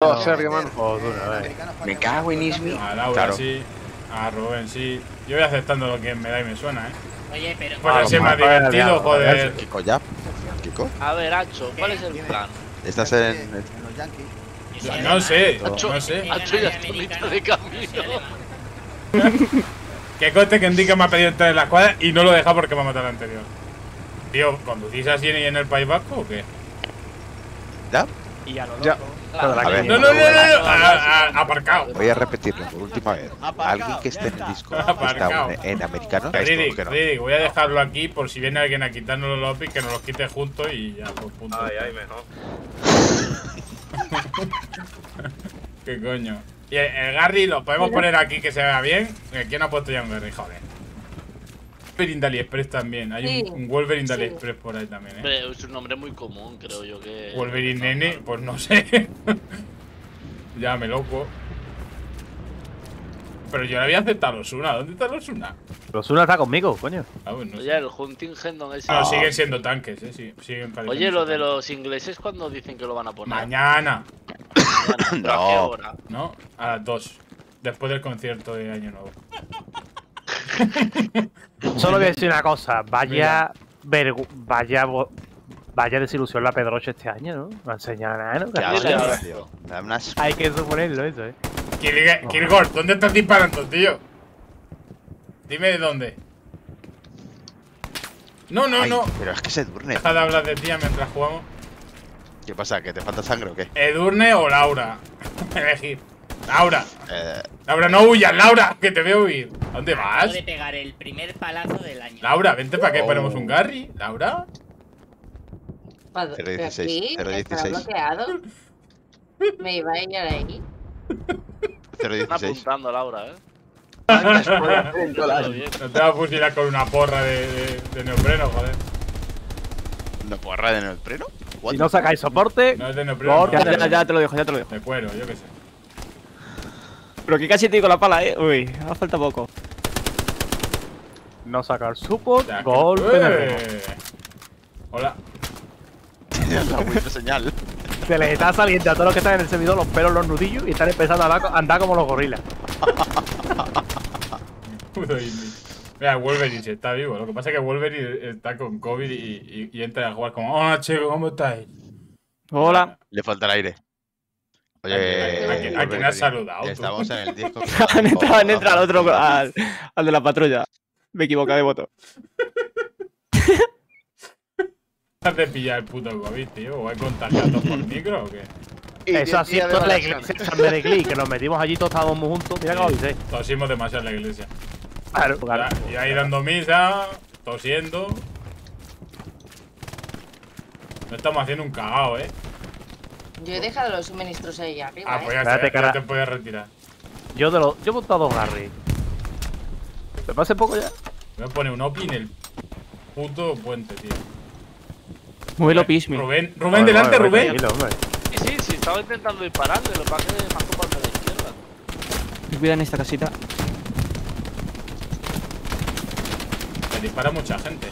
No, Sergio, man. Me cago en Ismi. A Laura claro. Sí, a Rubén sí. Yo voy aceptando lo que me da y me suena, eh. Oye, pero. Pues así es más divertido, joder. Keko ya. Keko. A ver, Acho, ¿cuál es el plan? Estás en los Yankees. No sé, no sé. Acho ya está mitad de camino. Que conste que Enrique me ha pedido entrar en la escuadra y no lo deja porque me ha matado al anterior. Tío, ¿conducís así en el País Vasco o qué? ¿Ya? Y a lo loco. No, aparcado. Voy a repetirlo por última vez. Alguien que esté en el Discord, en americano. Riddick, voy a dejarlo aquí por si viene alguien a quitarnos los lobbies, que nos los quite juntos y ya por punto. Ay, mejor. ¿Qué coño? Y el Garry lo podemos poner aquí que se vea bien. ¿Quién ha puesto ya un Garry? Joder. Wolverine de Aliexpress también. Hay un Wolverine de Aliexpress por ahí también, ¿eh? Es un nombre muy común, creo yo que… Wolverine Nene, pues no sé. Ya me loco. Pero yo le había aceptado a Osuna. ¿Dónde está Osuna? Osuna está conmigo, coño. Ah, pues no. Oye, el Hunting Hendon ese… No, siguen siendo tanques, ¿eh? Sí, siguen. Oye, lo de los ingleses, ¿cuándo dicen que lo van a poner? Mañana. No. ¿A qué hora? No, a las 2. Después del concierto de Año Nuevo. Solo voy a decir una cosa. Vaya desilusión la Pedroche este año, ¿no? No ha enseñado nada, ¿no? Hay que suponerlo eso, ¿eh? Kilgor, ¿dónde estás disparando, tío? Dime de dónde. No. Pero es que se durne. Deja de hablar de ti mientras jugamos. ¿Qué pasa? ¿Que te falta sangre o qué? ¿Edurne o Laura? Elegir. Laura. Laura, no huyas, Laura, que te veo huir. ¿A dónde vas? Acabo de pegar el primer palazo del año. Laura, vente para que ponemos un Garry. Laura. 016. 016. Me iba a ir ahí. 016. Están apuntando, Laura, eh. No te vas a fusilar con una porra de neopreno, joder. ¿Una porra de neopreno? Si no sacáis soporte… No es de neopreno, no. Ya te lo dejo. De cuero, yo qué sé. Pero que casi te digo la pala, eh. Uy, me falta poco. No sacar support, golpe de remo. Hola. Señal. Se les está saliendo a todos los que están en el servidor los pelos, los nudillos y están empezando a andar como los gorilas. Mira, Wolverine si está vivo. Lo que pasa es que Wolverine está con COVID y entra a jugar como… Hola, chicos, ¿cómo estáis? Hola. Le falta el aire. Oye… ¿A quién has saludado? Estamos en el Discord. Han entrado al otro… al de la patrulla. Me equivoco de voto. ¿Has de pillar el puto COVID, tío? ¿O hay contagiados por micro o qué? Eso ha sido toda la iglesia de San Bereclí, que nos metimos allí todos muy juntos. Mira cómo dice. Tosimos demasiado en la iglesia. Claro. Y ahí dando misa, tosiendo. No estamos haciendo un cagao, eh. Yo he dejado los suministros ahí arriba. Ah, pues ya, ya te puedes retirar. Yo he montado un Garry. ¿Te pasa poco ya? Voy a poner un OPI en el puto puente, tío. Muy lopismi. Rubén, delante, Rubén. Sí, estaba intentando dispararle. Lo pagué de más por la izquierda. Cuidado en esta casita. Me dispara mucha gente.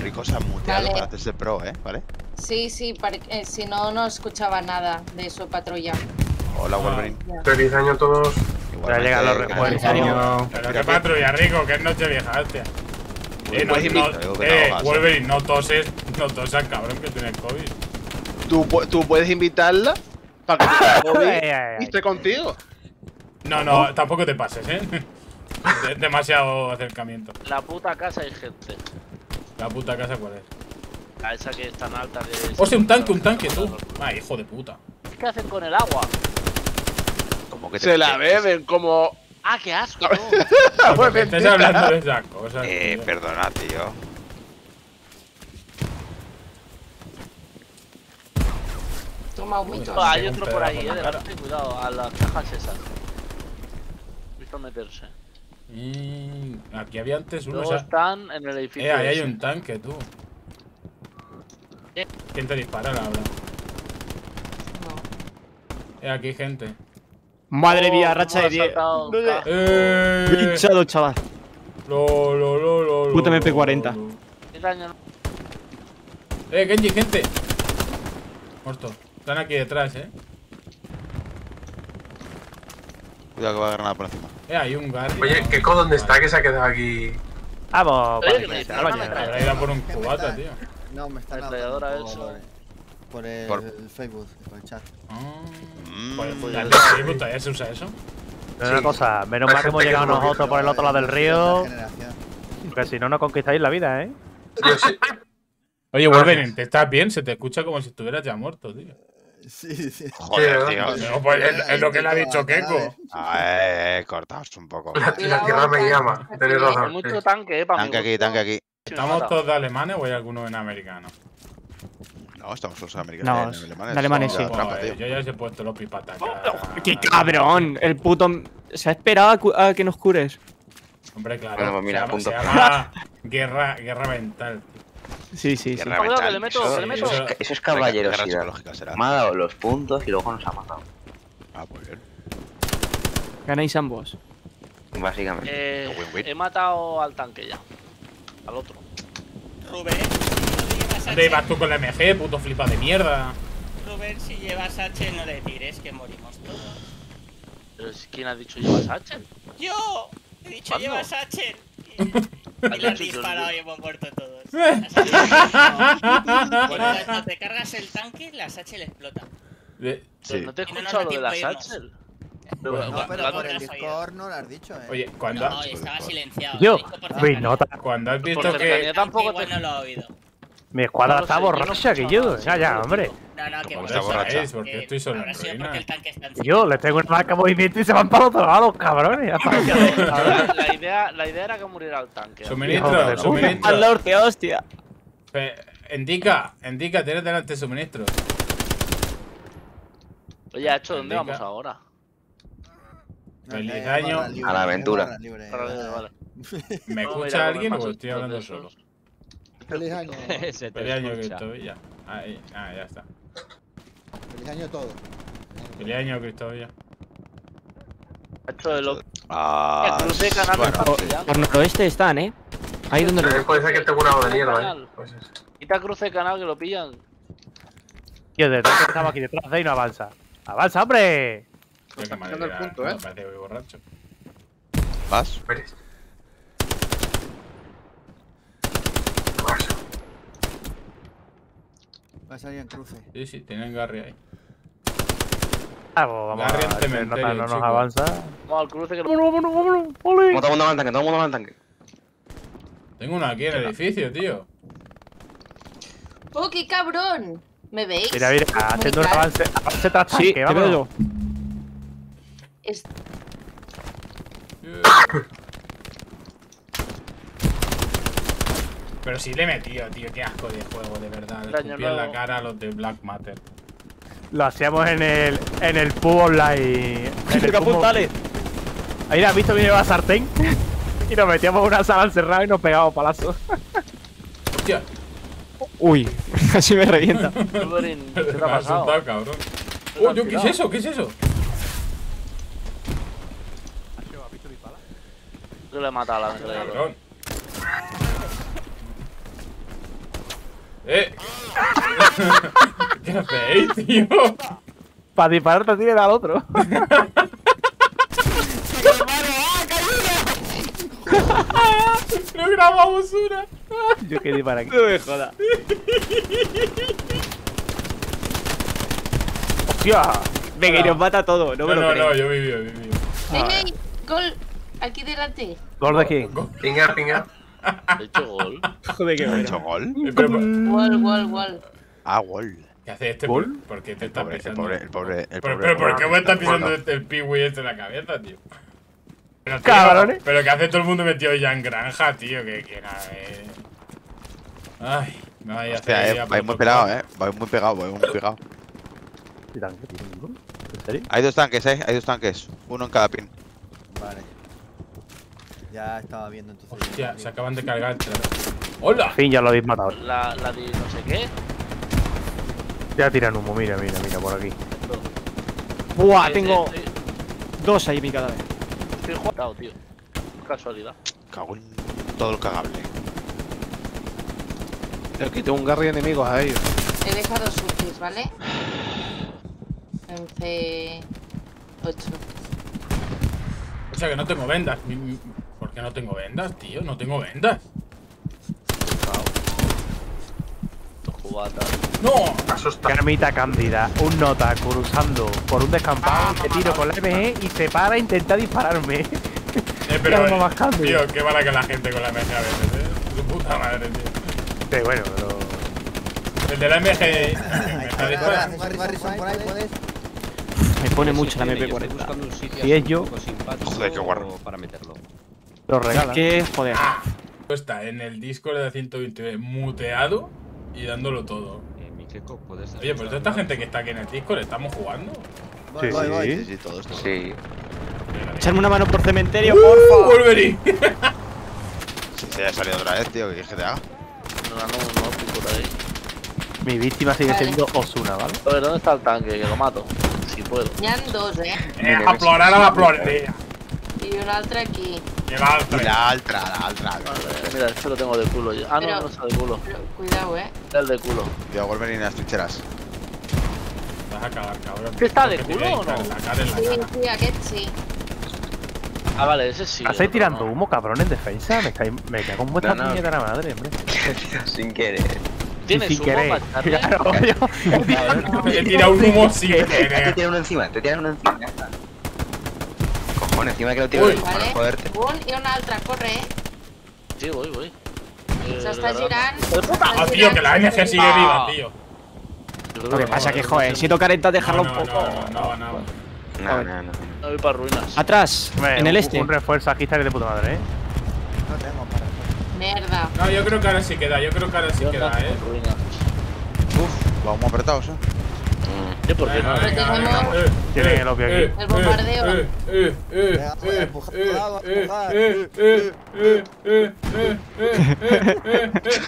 Rico se ha muteado para hacerse pro, ¿eh? ¿Vale? Sí, si no escuchaba nada de su patrulla. Hola, Wolverine. Feliz año a todos. Ya llegan los recuerdos. Pero qué patrulla, Rico, que es noche vieja, hostia. Wolverine, no toses, cabrón, que tienes COVID. ¿Tú puedes invitarla para que te COVID y esté contigo? No, tampoco te pases, ¿eh? Demasiado acercamiento. La puta casa hay gente. ¿La puta casa cuál es? La esa que es tan alta de… ¡Hostia, un tanque, tú! ¡Ay, hijo de puta! ¿Qué hacen con el agua? Como que se la beben, como… ¡Ah, qué asco! No. Porque estés hablando de esas cosas. Perdona, tío. Toma un mito. Hay otro por ahí, delante. Cuidado, a las cajas esas. Visto meterse. Y… aquí había antes uno… Todos están en el edificio. Ahí hay un tanque, tú. ¿Quién te dispara, la verdad? No. Aquí hay gente. Madre mía, racha de 10. Pinchado, chaval. Puta MP40. Genji, gente. Muerto. Están aquí detrás, Cuidado que va a ganar por encima. Hay un guardia. Oye, Keko, ¿dónde está? Que se ha quedado aquí. Vamos, para ir a por un cubata, tío. No, me está la eso. Por el Facebook, por el chat. ¿El Facebook todavía se usa eso? Pero una cosa, menos mal que hemos llegado nosotros por el otro lado del río. Porque si no, no conquistáis la vida, Oye, Wolverine, ¿te estás bien? Se te escucha como si estuvieras ya muerto, tío. Sí, sí. Joder, tío. No, pues es lo que le ha dicho Keko. Cortaos un poco. La tierra me llama. Tenéis razón. Mucho tanque, para mí. Tanque aquí. ¿Estamos todos de alemanes o hay alguno en americano? No, estamos los americanos. No, de alemanes sí. Yo ya os he puesto los pipatas. ¡Qué cabrón! El puto… Se ha esperado a que nos cures. Hombre, claro. Se llama guerra mental. Sí. Eso es caballerosidad. Me ha dado los puntos y luego nos ha matado. Ah, pues bien. Ganáis ambos. Básicamente. He matado al tanque ya. Al otro. Rubén, si no te vas tú con la MG, puto flipa de mierda. Rubén, si llevas H, no le tires, que morimos todos. ¿Pero quién ha dicho llevas H? ¡Yo! He dicho llevas H. Y le has disparado y hemos muerto todos. Cuando te cargas el tanque, la Satchel explota. Sí. ¿No te he escuchado lo de la Satchel? No, pero por el Discord no lo has dicho, Oye, cuando… No, estaba silenciado. Yo, cuando has visto que… Yo tampoco no lo he oído. Mi escuadra está borracha, que yo… Ya, hombre. No, que borracha es, porque estoy solo en ruinas. Yo le tengo una marca movimiento y se van para otro lado, cabrones. La idea era que muriera el tanque. Suministro. Al norte, hostia. Indica, tenés delante suministro. Oye, Acho, ¿dónde vamos ahora? Feliz año. A la aventura. ¿Me escucha alguien o estoy hablando solo? Feliz año. Feliz año, Cristovia. Ya está. Feliz año todo. Feliz año, Cristovia. Esto de lo. Cruce canal. Por noroeste están, Ahí donde lo. Puede ser que esté curado de mierda, Quita cruce canal que lo pillan. Tío, detrás estamos aquí detrás de ahí no avanza. ¡Avanza, hombre! Me parece que voy borracho. ¿Vas? Va a salir en cruce. Sí, tienen Garry ahí. Garry en cementerio, no nos avanza. Vamos al cruce que… ¡Vámonos! ¡Ole! Todo el mundo va al tanque, todo el mundo va al tanque. Tengo una aquí en el edificio, tío. ¡Oh, qué cabrón! ¿Me veis? Mira, haciendo un avance… ¡Avance tras tanque, vámonos! Pero si le he metido, tío, qué asco de juego, de verdad. Le escupí en la cara a los de Black Matter. Lo hacíamos en el pub online. En el pub. Ahí la has visto, viene la sartén. Y nos metíamos en una sala encerrada y nos pegábamos palazos. Hostia. Uy, casi me revienta. ¿Qué te ha pasado? Cabrón. Uy, ¿qué es eso? ¿Qué es eso? ¿Has visto mi pala? Yo le he matado a la gente. ¿Qué hacéis, tío? Para disparar te tiran al otro. ¡No grabamos una! Yo quedé para aquí. No me jodas. ¡Hostia! Venga, y nos mata todo. No, yo viví. Venga, gol aquí delante. Gol de aquí. Pinga. ¿He hecho gol? Joder, ¿qué me he hecho gol? Gol. Ah, gol. ¿Qué hace este gol? ¿Por qué te estás pisando? Pero ¿por qué me estás pisando el piwi este en la cabeza, tío? Cabrones. Pero ¿qué hace todo el mundo metido ya en granja, tío? Que nada, Ay, no hay hostia, vais muy pelado, vais muy pegado. ¿Qué tanque tiene? ¿En serio? Hay dos tanques, hay dos tanques. Uno en cada pin. Vale. Ya estaba viendo entonces. Hostia, se acaban de cargar. ¡Hola! Al fin ya lo habéis matado. La de no sé qué. Ya tiran humo, mira, por aquí. ¡Buah! Tengo dos ahí en mi cadáver. Estoy jugado, tío. Casualidad. Cago en todo el cagable. Le quité un garry enemigos a ellos. He dejado subtis, ¿vale? 11-8. O sea que no tengo vendas. ¿Por qué no tengo vendas, tío? No tengo vendas. ¡No! Carmita Cándida, un nota cruzando por un descampado, te tiro con la MG y se para a intentar dispararme. Pero, tío, qué mala que la gente con la MG a veces, ¿eh? Su puta madre, tío. Sí, bueno, pero... El de la MG... Me pone mucho la MP40. Y es yo... Joder, qué guarro. Lo regala. ¿Qué? Joder. Está en el Discord de A129 muteado y dándolo todo. Oye, pues toda esta gente que está aquí en el Discord, ¿estamos jugando? Sí, sí, todo esto. Sí. Echarme una mano por cementerio, porfa. ¡Wolverine! Se ha salido otra vez, tío, que GTA. No, mi víctima sigue siendo Osuna, ¿vale? A ver, ¿dónde está el tanque? Que lo mato. Si puedo. Ya han dos, ¿eh? A plorar a la plorera. Y una altra aquí. La altra. Mira, esto lo tengo de culo yo. Ah, pero, no está de culo. Pero, cuidado, Está el de culo. Cuidado, Wolverine, en las trincheras. Vas a cagar, cabrón. ¿Qué está de culo o no? Sí, aquel sí. Ah, vale, ese sí. ¿Estáis tirando humo, cabrón, en defensa? Me cago en vuestra puñetera madre, hombre. Sin querer. ¿Tienes humo para echarle? Claro, obvio. Te tira un humo sin querer. Te tiran uno encima, Bueno, encima que lo tiro, vale. Joderte. Un y una altra, corre, Sí, voy. Se está girando. ¡Ah, tío, que la NG sigue viva, tío! Lo que pasa es que, joder, si toca intentar dejarlo un poco. No. No voy para ruinas. Atrás, en el este. Un refuerzo aquí está de puta madre, No tengo para mierda. No, yo creo que ahora sí queda, Uf, vamos apretados, ¿Por qué no? Tienen el obvio aquí. El bombardeo.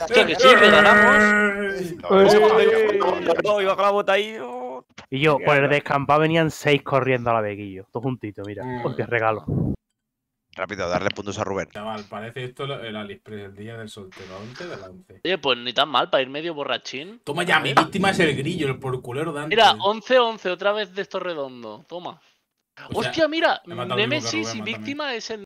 Que sí, que ganamos. Iba con la bota ahí. Y yo, por el descampado venían 6 corriendo a la bequillo. Todo juntito, mira. Porque regalo. Rápido, darle puntos a Rubén. Chaval, parece esto el Aliexpress, el día del soltero, 11 de la 11. Oye, pues ni tan mal para ir medio borrachín. Toma ya, mi víctima es el grillo, el porculero Dante. Mira, 11-11, otra vez de esto redondo. Toma. Hostia, mira, Nemesis y víctima es el...